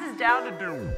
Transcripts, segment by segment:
rises down to doom.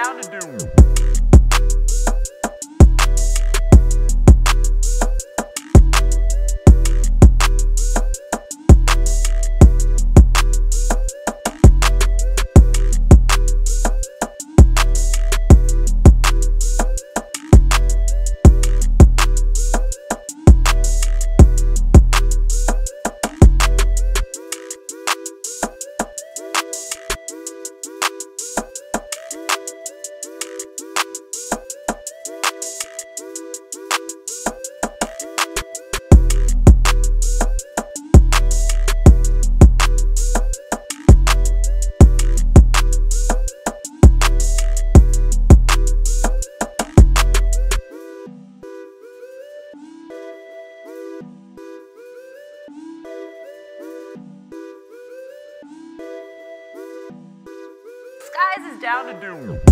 Down to doom. Skies is down to doom. Skies is down to doom.